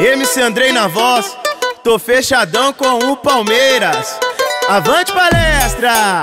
MC Andrey na voz, tô fechadão com o Palmeiras. Avante palestra!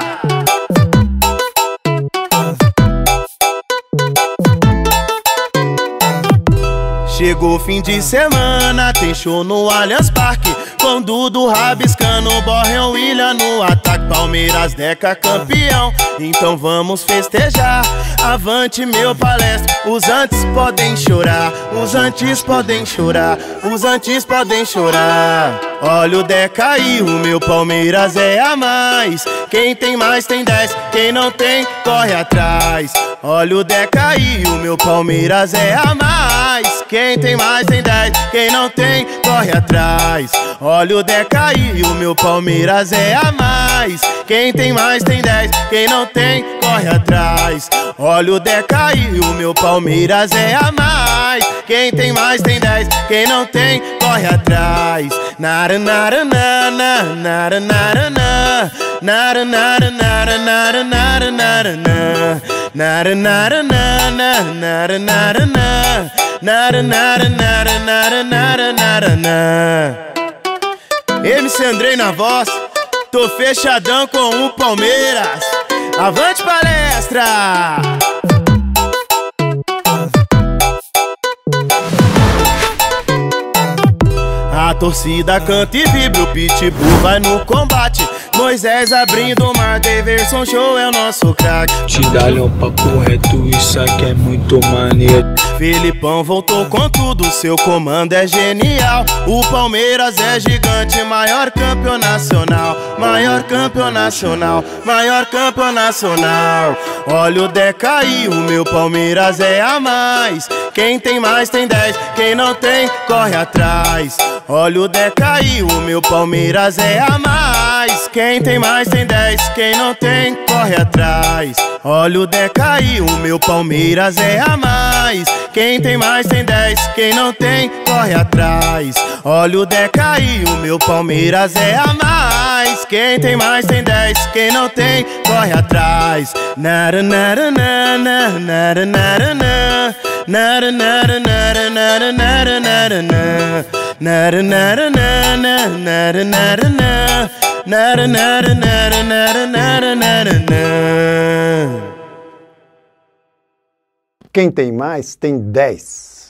Chegou fim de semana, tem show no Allianz Parque, com Dudu rabiscando, Borja William no ataque. Palmeiras Deca campeão, então vamos festejar. Avante meu palestra, os antes podem chorar, os antes podem chorar, os antes podem chorar. Olha o Deca e o meu Palmeiras é a mais. Quem tem mais tem 10, quem não tem corre atrás. Olha o Deca e o meu Palmeiras é a mais. Quem tem mais tem 10, quem não tem corre atrás. Olha o Deca e o meu Palmeiras é a mais. Quem tem mais tem 10, quem não tem corre atrás. Olha o Deca e o meu Palmeiras é a mais. Quem tem mais tem 10, quem não tem corre atrás. Nara nara nana, nara nara nana, nara nara nara nara nara nara nara, nara nara nana, nara nara nana, nara nara nara nara nara nara nara. MC Andrey na voz, tô fechadão com o Palmeiras. Avante palestra! A torcida canta e vibra, o Pitbull vai no combate. Moisés abrindo o mar, Deyverson show é o nosso craque. Tiralhão papo reto, isso aqui é muito maneiro. Felipão voltou com tudo, seu comando é genial. O Palmeiras é gigante, maior campeão nacional, maior campeão nacional, maior campeão nacional. Olha o Deca e o meu Palmeiras é a mais. Quem tem mais tem 10, quem não tem corre atrás. Olha o Deca e o meu Palmeiras é a mais. Quem tem mais tem 10, quem não tem corre atrás. Olha o Deca e o meu Palmeiras é a mais. Quem tem mais tem 10, quem não tem corre atrás. Olha o Deca e o meu Palmeiras é a mais. Quem tem mais tem 10, quem não tem corre atrás. Nara nara nana, nara nara nana, nara nara nara nara nara nara nara. Nara nara nana, nara nara nana, nara nara nara nara nara nara. Quem tem mais tem 10.